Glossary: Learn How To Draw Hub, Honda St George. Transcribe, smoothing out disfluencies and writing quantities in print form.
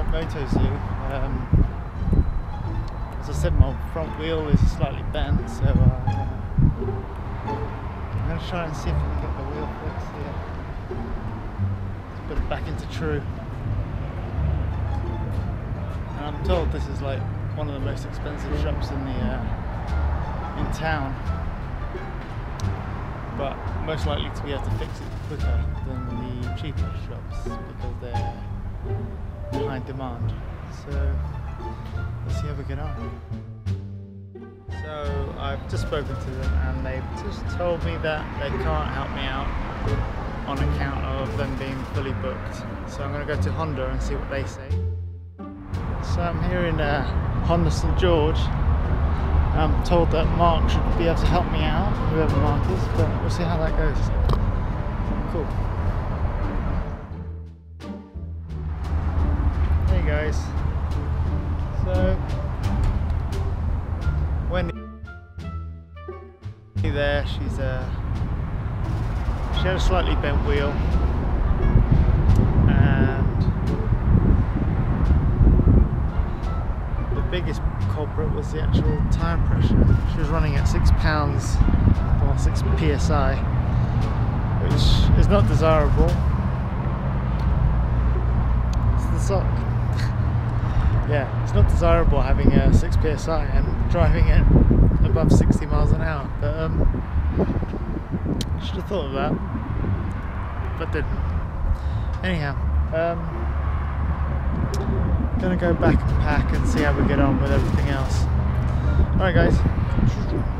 at Motor Zoo. As I said, my front wheel is slightly bent, so I'm going to try and see if I can get the wheel fixed here. Let's put it back into true. And I'm told this is like one of the most expensive shops in the in town, but most likely to be able to fix it quicker than the cheaper shops because they're in high demand. So let's see how we get on. So I've just spoken to them and they've just told me that they can't help me out on account of them being fully booked. So I'm going to go to Honda and see what they say. So I'm here in Honda St George. I'm told that Mark should be able to help me out, whoever Mark is, but we'll see how that goes. Cool. Hey guys. So Wendy there, she had a slightly bent wheel, and the biggest culprit was the actual tire pressure. She was running at 6 pounds or 6 psi, which is not desirable. It's the sock. Yeah, it's not desirable having a 6 psi and driving it above 60 miles an hour. But I should have thought of that, but didn't. Anyhow. Gonna go back and pack and see how we get on with everything else. Alright guys.